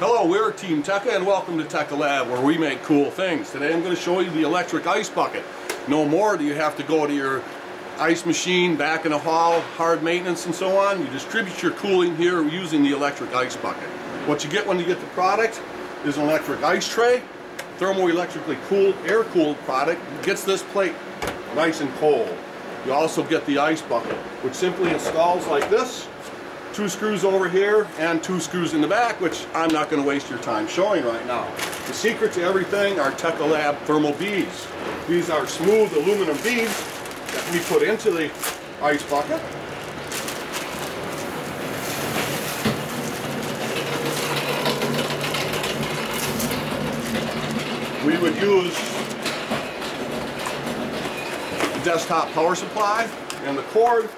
Hello, we're Team Teca and welcome to tecaLAB, where we make cool things. Today I'm going to show you the electric ice bucket. No more do you have to go to your ice machine, back in a hall, hard maintenance and so on. You distribute your cooling here using the electric ice bucket. What you get when you get the product is an electric ice tray, thermoelectrically cooled, air-cooled product. It gets this plate nice and cold. You also get the ice bucket, which simply installs like this. Two screws over here and two screws in the back, which I'm not going to waste your time showing right now. The secret to everything are tecaLAB thermal beads. These are smooth aluminum beads that we put into the ice bucket. We would use the desktop power supply and the cord,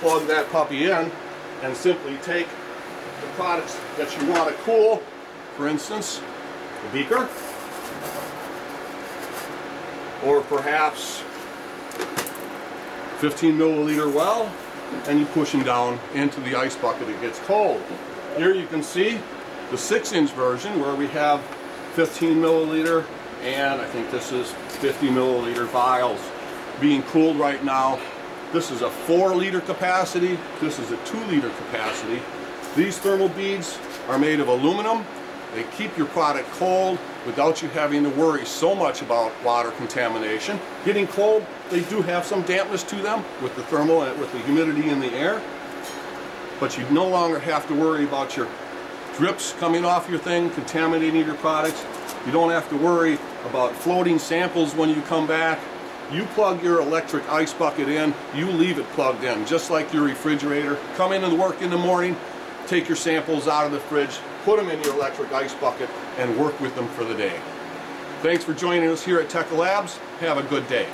plug that puppy in, and simply take the products that you want to cool, for instance, the beaker, or perhaps 15 milliliter well, and you push them down into the ice bucket. It gets cold. Here you can see the 6-inch version where we have 15 milliliter and I think this is 50 milliliter vials being cooled right now. This is a 4-liter capacity. This is a 2-liter capacity. These thermal beads are made of aluminum. They keep your product cold without you having to worry so much about water contamination. Getting cold, they do have some dampness to them with the thermal and with the humidity in the air. But you no longer have to worry about your drips coming off your thing, contaminating your products. You don't have to worry about floating samples when you come back. You plug your electric ice bucket in, you leave it plugged in, just like your refrigerator. Come in and work in the morning, take your samples out of the fridge, put them in your electric ice bucket, and work with them for the day. Thanks for joining us here at tecaLAB's. Have a good day.